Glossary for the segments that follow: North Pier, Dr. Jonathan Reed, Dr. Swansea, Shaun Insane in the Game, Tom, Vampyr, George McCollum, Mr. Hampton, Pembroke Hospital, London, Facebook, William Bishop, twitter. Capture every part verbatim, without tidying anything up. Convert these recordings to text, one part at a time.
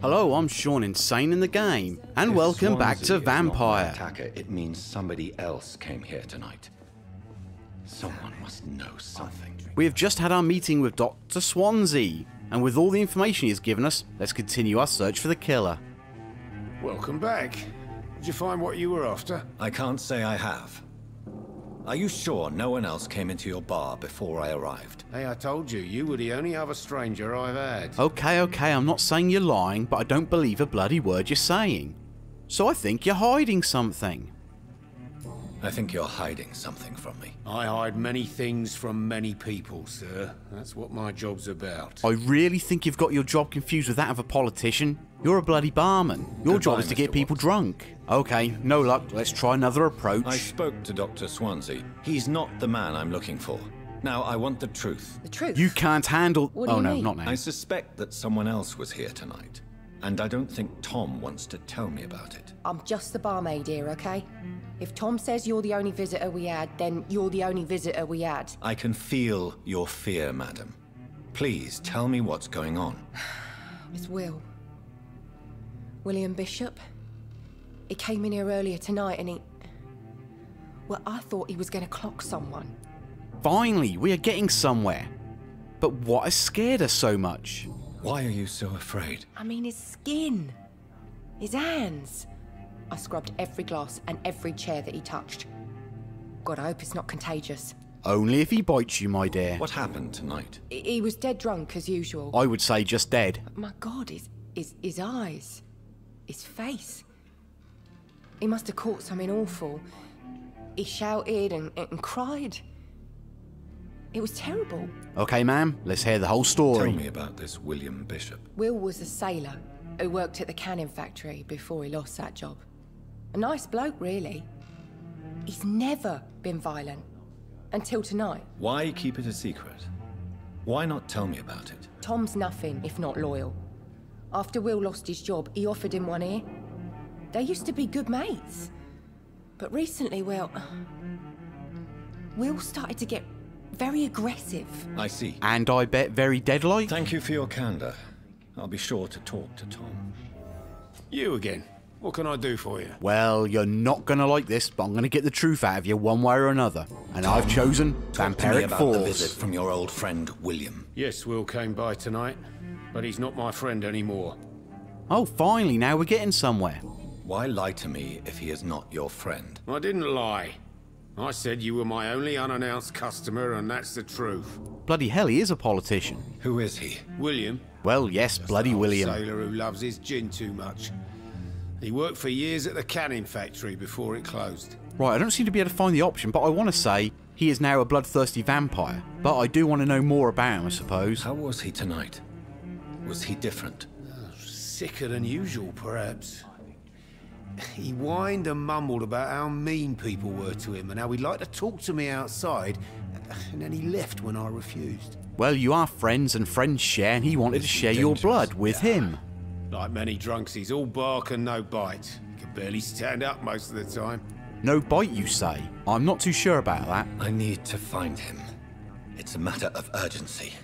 Hello, I'm Shaun Insane in the Game, and if welcome Swansea back to Vampire. Attacker, it means somebody else came here tonight. Someone must know something. We have just had our meeting with Doctor Swansea, and with all the information he has given us, let's continue our search for the killer. Welcome back. Did you find what you were after? I can't say I have. Are you sure no one else came into your bar before I arrived? Hey, I told you, you were the only other stranger I've had. Okay, okay, I'm not saying you're lying, but I don't believe a bloody word you're saying. So I think you're hiding something. I think you're hiding something from me. I hide many things from many people, sir. That's what my job's about. I really think you've got your job confused with that of a politician. You're a bloody barman. Your Goodbye, job is to get Mister people Watson. drunk. Okay, no luck. Let's try another approach. I spoke to Doctor Swansea. He's not the man I'm looking for. Now I want the truth. The truth? You can't handle... What oh do you no, mean? Not now. I suspect that someone else was here tonight. And I don't think Tom wants to tell me about it. I'm just the barmaid here, okay? If Tom says you're the only visitor we had, then you're the only visitor we had. I can feel your fear, madam. Please, tell me what's going on. It's Will. William Bishop. He came in here earlier tonight and he... Well, I thought he was going to clock someone. Finally, we are getting somewhere. But what has scared us so much? Why are you so afraid? I mean, his skin. His hands. I scrubbed every glass and every chair that he touched. God, I hope it's not contagious. Only if he bites you, my dear. What happened tonight? He was dead drunk, as usual. I would say just dead. My God, his, his, his eyes. His face. He must have caught something awful. He shouted and, and cried. It was terrible. Okay, ma'am, let's hear the whole story. Tell me about this William Bishop. Will was a sailor who worked at the canning factory before he lost that job. A nice bloke, really. He's never been violent. Until tonight. Why keep it a secret? Why not tell me about it? Tom's nothing if not loyal. After Will lost his job, he offered him one ear. They used to be good mates. But recently, well... Will started to get very aggressive. I see. And I bet very deadly. Thank you for your candor. I'll be sure to talk to Tom. You again. What can I do for you? Well, you're not going to like this, but I'm going to get the truth out of you one way or another. And Tom, I've chosen Vampiric Force. Talk to me about the visit from your old friend, William. Yes, Will came by tonight, but he's not my friend anymore. Oh, finally, now we're getting somewhere. Why lie to me if he is not your friend? I didn't lie. I said you were my only unannounced customer, and that's the truth. Bloody hell, he is a politician. Who is he? William. Well, yes, Just bloody William. A sailor who loves his gin too much. He worked for years at the canning factory before it closed. Right, I don't seem to be able to find the option, but I want to say he is now a bloodthirsty vampire. But I do want to know more about him, I suppose. How was he tonight? Was he different? Oh, sicker than usual, perhaps. He whined and mumbled about how mean people were to him and how he'd like to talk to me outside, and then he left when I refused. Well, you are friends and friends share, and he wanted to share your blood with him. Like many drunks, he's all bark and no bite. He can barely stand up most of the time. No bite, you say? I'm not too sure about that. I need to find him. It's a matter of urgency.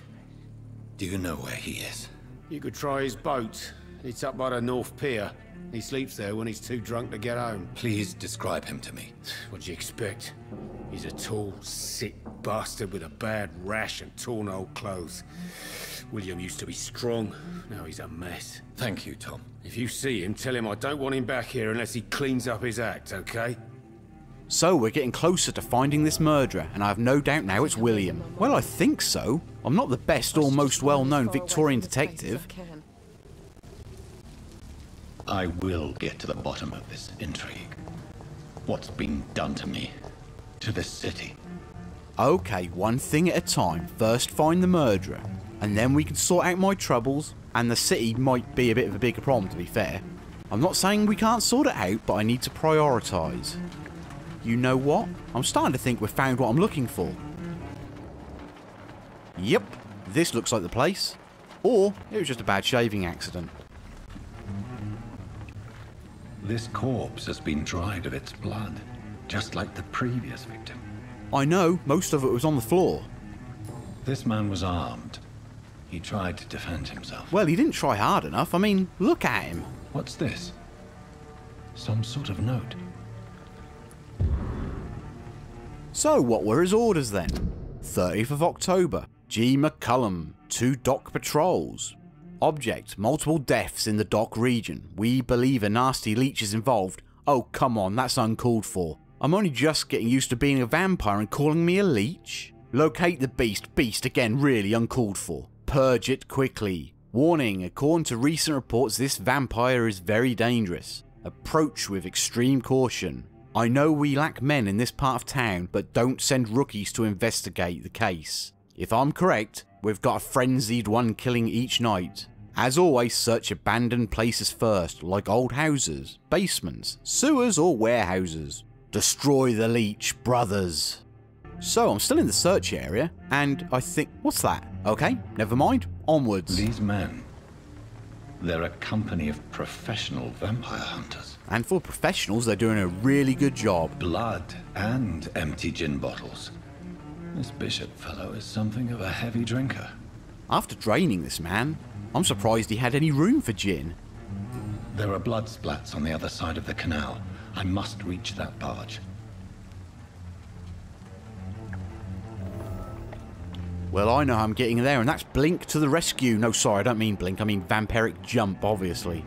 Do you know where he is? You could try his boat. It's up by the North Pier. He sleeps there when he's too drunk to get home. Please describe him to me. What do you expect? He's a tall, sick bastard with a bad rash and torn old clothes. William used to be strong. Now he's a mess. Thank you, Tom. If you see him, tell him I don't want him back here unless he cleans up his act, okay? So we're getting closer to finding this murderer, and I have no doubt now it's William. Well, I think so. I'm not the best or most well-known Victorian detective. I will get to the bottom of this intrigue. What's been done to me? To this city? Okay, one thing at a time. First find the murderer, and then we can sort out my troubles, and the city might be a bit of a bigger problem, to be fair. I'm not saying we can't sort it out, but I need to prioritise. You know what? I'm starting to think we've found what I'm looking for. Yep, this looks like the place. Or, it was just a bad shaving accident. This corpse has been dried of its blood, just like the previous victim. I know, most of it was on the floor. This man was armed. He tried to defend himself. Well, he didn't try hard enough. I mean, look at him. What's this? Some sort of note. So what were his orders then? thirtieth of October. G. McCollum. Two dock patrols. Object. Multiple deaths in the dock region. We believe a nasty leech is involved. Oh, come on, that's uncalled for. I'm only just getting used to being a vampire and calling me a leech. Locate the beast. Beast, again, really uncalled for. Purge it quickly. Warning, according to recent reports, this vampire is very dangerous. Approach with extreme caution. I know we lack men in this part of town, but don't send rookies to investigate the case. If I'm correct, we've got a frenzied one killing each night. As always, search abandoned places first, like old houses, basements, sewers or warehouses. Destroy the leech, brothers. So I'm still in the search area, and I think, what's that? Okay, never mind, onwards. These men, they're a company of professional vampire hunters. And for professionals, they're doing a really good job. Blood and empty gin bottles. This Bishop fellow is something of a heavy drinker. After draining this man, I'm surprised he had any room for gin. There are blood splats on the other side of the canal. I must reach that barge. Well, I know how I'm getting there, and that's Blink to the rescue. No, sorry, I don't mean Blink. I mean Vampiric Jump, obviously.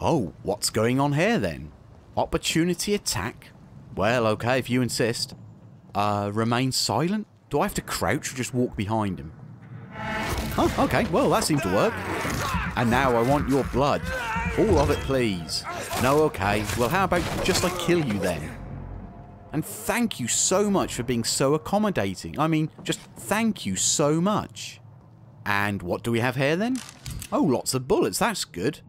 Oh, what's going on here, then? Opportunity attack? Well, okay, if you insist. Uh, remain silent? Do I have to crouch or just walk behind him? Oh, okay, well, that seemed to work. And now I want your blood. All of it, please. No, okay. Well, how about just I kill you, then? And thank you so much for being so accommodating. I mean, just thank you so much. And what do we have here then? Oh, lots of bullets, that's good.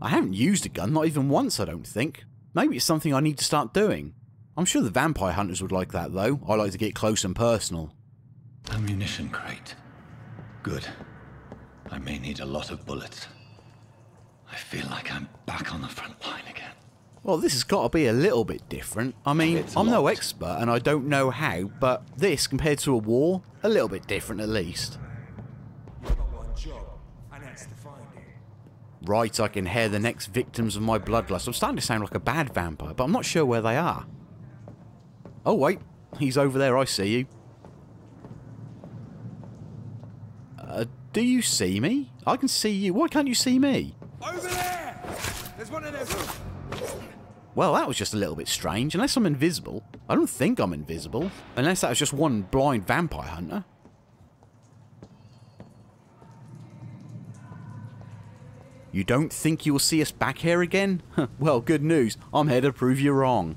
I haven't used a gun, not even once, I don't think. Maybe it's something I need to start doing. I'm sure the vampire hunters would like that though. I like to get close and personal. Ammunition crate. Good. I may need a lot of bullets. I feel like I'm back on the front line again. Well, this has got to be a little bit different. I mean, it's I'm locked. No expert and I don't know how, but this, compared to a war, a little bit different at least. I've got one job, and that's to find it. Right, I can hear the next victims of my bloodlust. I'm starting to sound like a bad vampire, but I'm not sure where they are. Oh, wait. He's over there. I see you. Uh, do you see me? I can see you. Why can't you see me? Over there! There's one in there. Well, that was just a little bit strange. Unless I'm invisible. I don't think I'm invisible. Unless that was just one blind vampire hunter. You don't think you'll see us back here again? Well, good news. I'm here to prove you wrong.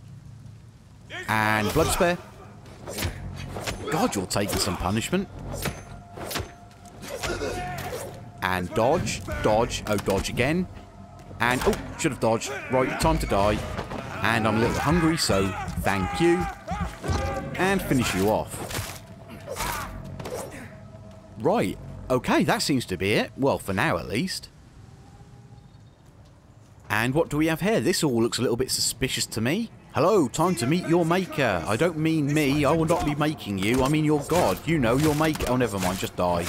And blood spare. God, you're taking some punishment. And dodge. Dodge. Oh, dodge again. And, oh, should have dodged. Right, time to die. And I'm a little hungry, so thank you. And finish you off. Right. Okay, that seems to be it. Well, for now at least. And what do we have here? This all looks a little bit suspicious to me. Hello, time to meet your maker. I don't mean me. I will not be making you. I mean your god. You know, your maker. Oh, never mind. Just die.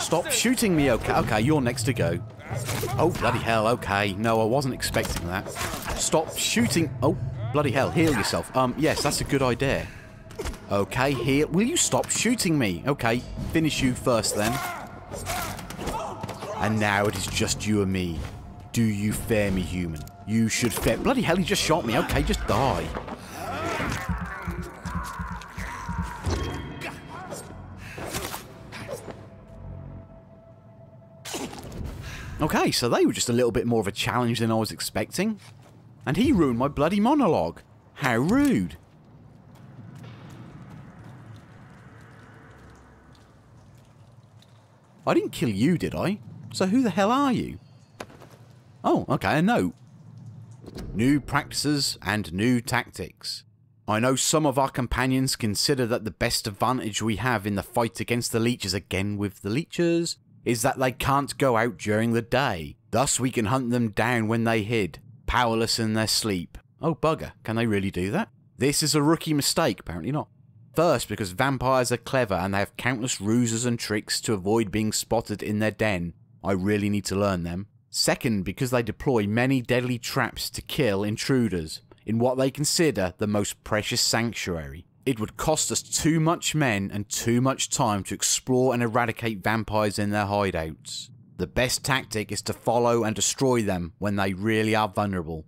Stop shooting me, okay? Okay, you're next to go. Oh, bloody hell, okay. No, I wasn't expecting that. Stop shooting. Oh, bloody hell, heal yourself. Um, yes, that's a good idea. Okay, heal. Will you stop shooting me? Okay, finish you first then. And now it is just you and me. Do you fear me, human? You should fear. Bloody hell, he just shot me. Okay, just die. Okay, so they were just a little bit more of a challenge than I was expecting. And he ruined my bloody monologue. How rude. I didn't kill you, did I? So who the hell are you? Oh, okay, a note. New practices and new tactics. I know some of our companions consider that the best advantage we have in the fight against the leeches, again with the leeches, is that they can't go out during the day. Thus we can hunt them down when they hid, powerless in their sleep. Oh, bugger. Can they really do that? This is a rookie mistake. Apparently not. First, because vampires are clever and they have countless ruses and tricks to avoid being spotted in their den. I really need to learn them. Second, because they deploy many deadly traps to kill intruders in what they consider the most precious sanctuary. It would cost us too much men and too much time to explore and eradicate vampires in their hideouts. The best tactic is to follow and destroy them when they really are vulnerable.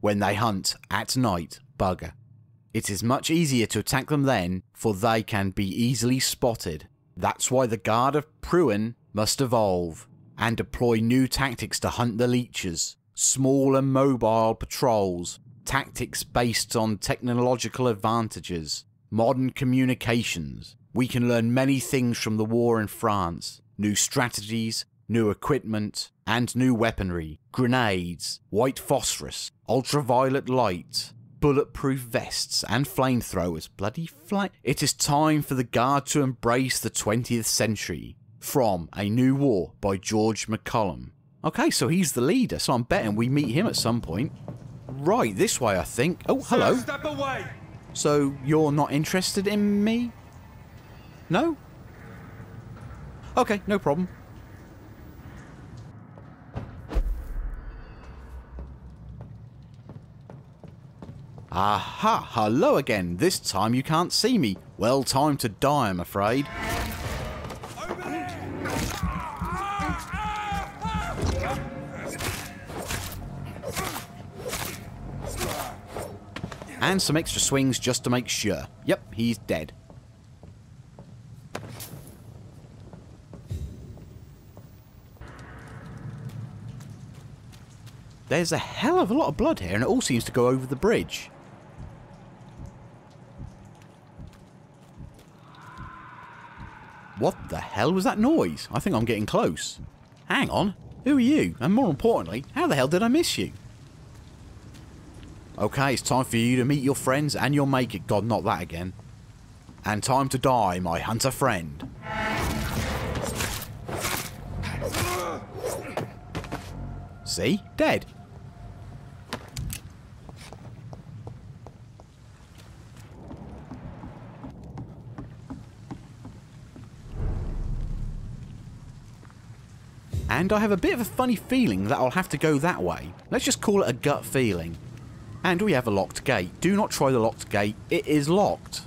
When they hunt at night, bugger. It is much easier to attack them then, for they can be easily spotted. That's why the Guard of Pruin must evolve and deploy new tactics to hunt the leeches. Small and mobile patrols, tactics based on technological advantages, modern communications. We can learn many things from the war in France. New strategies, new equipment, and new weaponry. Grenades, white phosphorus, ultraviolet light, bulletproof vests and flamethrowers. Bloody fly. It is time for the Guard to embrace the twentieth century. From A New War by George McCollum. Okay, so he's the leader, so I'm betting we meet him at some point. Right, this way I think. Oh, hello. Sir, step away. So you're not interested in me? No? Okay, no problem. Aha, hello again. This time you can't see me. Well, time to die, I'm afraid. And some extra swings just to make sure. Yep, he's dead. There's a hell of a lot of blood here, and it all seems to go over the bridge. What the hell was that noise? I think I'm getting close. Hang on, who are you? And more importantly, how the hell did I miss you? Okay, it's time for you to meet your friends and you'll make it. God, not that again. And time to die, my hunter friend. See? Dead. And I have a bit of a funny feeling that I'll have to go that way. Let's just call it a gut feeling. And we have a locked gate. Do not try the locked gate. It is locked.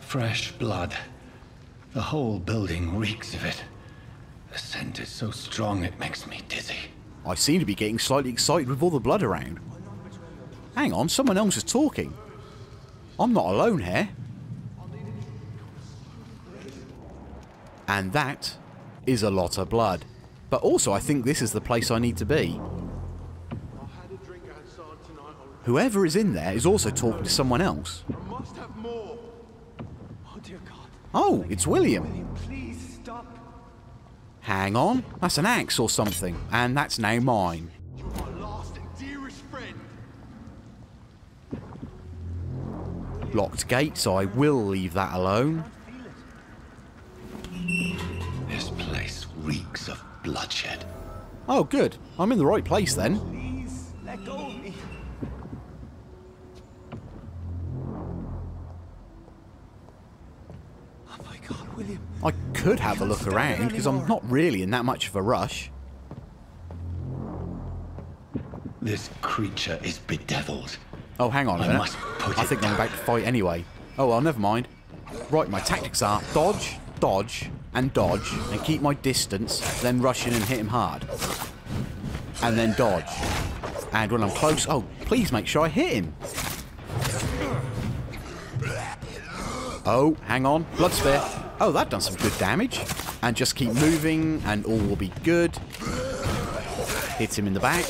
Fresh blood. The whole building reeks of it. The scent is so strong it makes me dizzy. I seem to be getting slightly excited with all the blood around. Hang on, someone else is talking. I'm not alone here. And that is a lot of blood. But also I think this is the place I need to be. Whoever is in there is also talking to someone else. Must have more. Oh, dear God. Oh, it's William. William, please stop. Hang on, that's an axe or something, and that's now mine. You're my last and dearest friend. Locked gate, so I will leave that alone. This place reeks of bloodshed. Oh, good. I'm in the right place then. Please let go of me. I could have a look around because I'm not really in that much of a rush. This creature is bedeviled. Oh, hang on a minute. I, must put I think I'm about to fight anyway. Oh, well, never mind. Right, my tactics are dodge, dodge, and dodge, and keep my distance, then rush in and hit him hard. And then dodge. And when I'm close, oh, please make sure I hit him. Oh, hang on. Blood sphere. Oh, that done some good damage. And just keep moving and all will be good. Hit him in the back.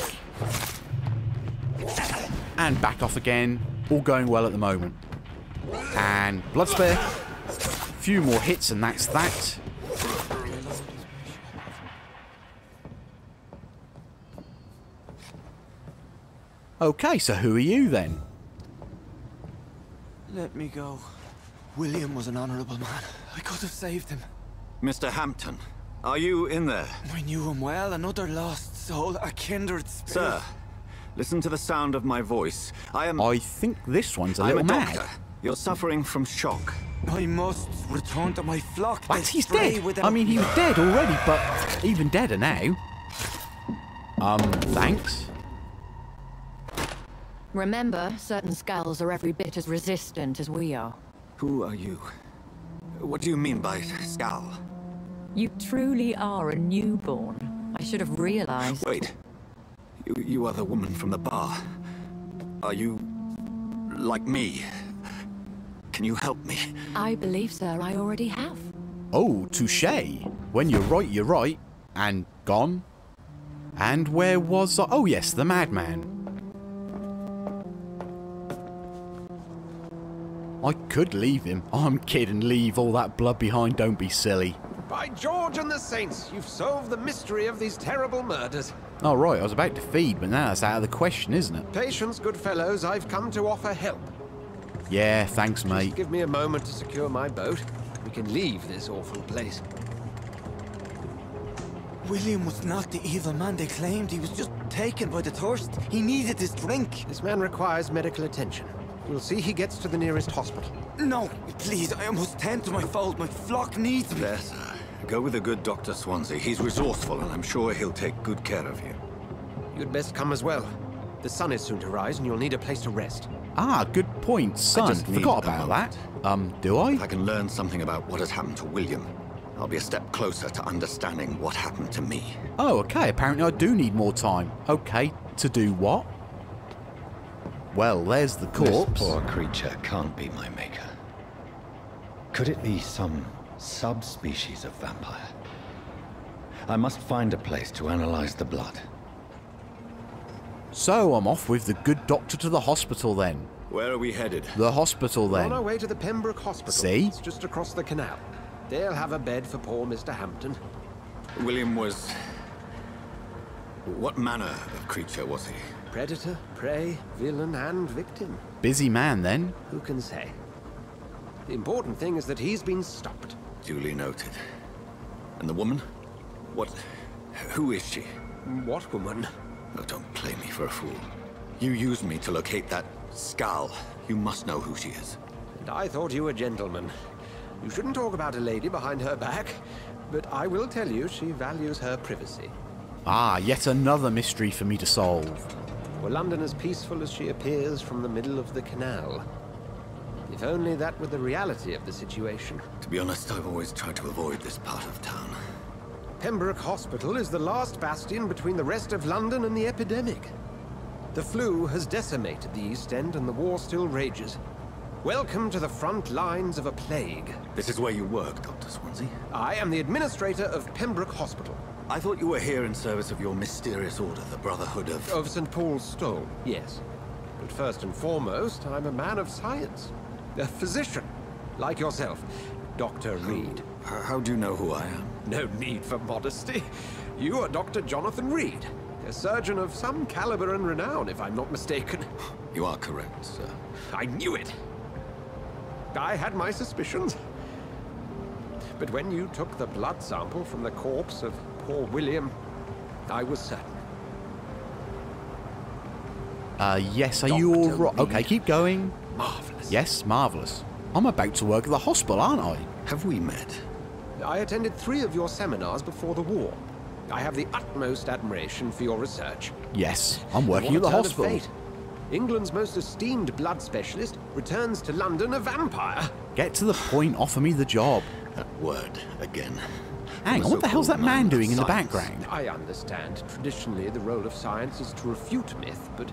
And back off again. All going well at the moment. And blood sphere. Few more hits and that's that. Okay, so who are you then? Let me go. William was an honorable man. I could have saved him. Mister Hampton, are you in there? I knew him well, another lost soul, a kindred spirit. Sir, Listen to the sound of my voice. I am... I think this one's a little mad. I'm a doctor. You're suffering from shock. I must return to my flock. What? He's dead. I mean, he was dead already, but even deader now. Um, thanks. Remember, certain skulls are every bit as resistant as we are. Who are you? What do you mean by skull? You truly are a newborn. I should have realized. Wait. You, you are the woman from the bar. Are you... like me? Can you help me? I believe, sir, I already have. Oh, touché. When you're right, you're right. And gone. And where was I? Oh, yes, the madman. I could leave him. I'm kidding. Leave all that blood behind. Don't be silly. By George and the Saints, you've solved the mystery of these terrible murders. Oh, right. I was about to feed, but now that's out of the question, isn't it? Patience, good fellows. I've come to offer help. Yeah, thanks, mate. Just give me a moment to secure my boat. We can leave this awful place. William was not the evil man they claimed. He was just taken by the thirst. He needed his drink. This man requires medical attention. We'll see he gets to the nearest hospital. No, please, I must tend to my fold. My flock needs me. There, sir. Go with the good Doctor Swansea. He's resourceful, and I'm sure he'll take good care of you. You'd best come as well. The sun is soon to rise, and you'll need a place to rest. Ah, good point, son. I just forgot about that. Um, do I? If I can learn something about what has happened to William, I'll be a step closer to understanding what happened to me. Oh, okay. Apparently I do need more time. Okay, to do what? Well, there's the corpse. This poor creature can't be my maker. Could it be some subspecies of vampire? I must find a place to analyze the blood. So I'm off with the good doctor to the hospital then. Where are we headed? The hospital then. On our way to the Pembroke Hospital. See? It's just across the canal. They'll have a bed for poor Mister Hampton. William was... What manner of creature was he? Predator, prey, villain and victim. Busy man then. Who can say? The important thing is that he's been stopped. Duly noted. And the woman? What... Who is she? What woman? Oh, don't play me for a fool. You used me to locate that skull. You must know who she is. And I thought you a gentleman. You shouldn't talk about a lady behind her back, but I will tell you she values her privacy. Ah, yet another mystery for me to solve. Were London as peaceful as she appears from the middle of the canal? If only that were the reality of the situation. To be honest, I've always tried to avoid this part of town. Pembroke Hospital is the last bastion between the rest of London and the epidemic. The flu has decimated the East End and the war still rages. Welcome to the front lines of a plague. This is where you work, Doctor Swansea. I am the administrator of Pembroke Hospital. I thought you were here in service of your mysterious order, the Brotherhood of... Of Saint Paul's Stone, yes. But first and foremost, I'm a man of science. A physician, like yourself, Doctor Reed. How do you know who I am? No need for modesty. You are Doctor Jonathan Reed, a surgeon of some caliber and renown, if I'm not mistaken. You are correct, sir. I knew it! I had my suspicions. But when you took the blood sample from the corpse of poor William, I was certain. Uh, yes, are Doctor you all right? Okay, keep going. Marvelous. Yes, marvelous. I'm about to work at the hospital, aren't I? Have we met? I attended three of your seminars before the war. I have the utmost admiration for your research. Yes, I'm working at the hospital. England's most esteemed blood specialist returns to London a vampire. Get to the point, offer me the job. That word again. Hang on, what the hell's that man doing in the background? I understand. Traditionally, the role of science is to refute myth, but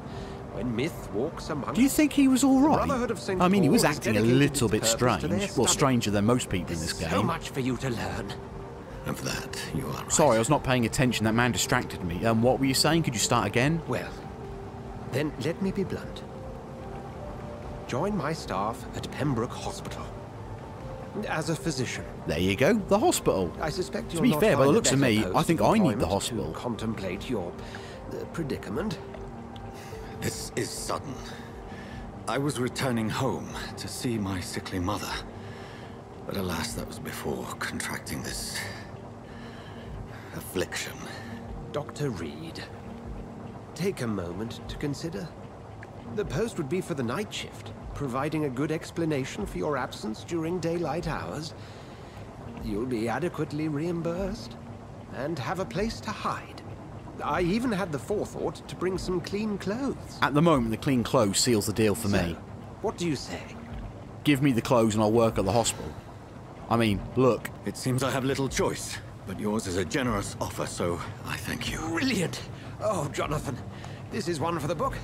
when myth walks among... Do you think he was all right? I mean, he was acting a little bit strange. Well, stranger than most people in this game. So much for you to learn. Of that, you are right. Sorry, I was not paying attention. That man distracted me. Um, what were you saying? Could you start again? Well, then let me be blunt. Join my staff at Pembroke Hospital. As a physician. There you go, the hospital. I suspect you're not. To be fair, by the looks of me, I think I need the hospital. Contemplate your uh, predicament. This is sudden. I was returning home to see my sickly mother, but alas, that was before contracting this affliction. Doctor Reed, take a moment to consider. The post would be for the night shift, providing a good explanation for your absence during daylight hours. You'll be adequately reimbursed and have a place to hide. I even had the forethought to bring some clean clothes. At the moment, the clean clothes seals the deal for so, me. What do you say? Give me the clothes and I'll work at the hospital. I mean, look. It seems I have little choice, but yours is a generous offer, so I thank you. Brilliant. Oh, Jonathan, this is one for the book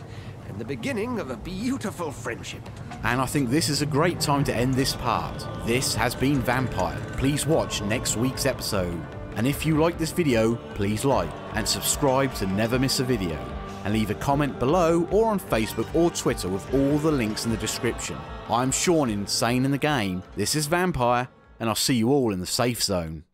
and the beginning of a beautiful friendship. And I think this is a great time to end this part. This has been Vampire. Please watch next week's episode. And if you like this video, please like and subscribe to never miss a video. And leave a comment below or on Facebook or Twitter with all the links in the description. I'm Shaun Insane in the Game, this is Vampire, and I'll see you all in the safe zone.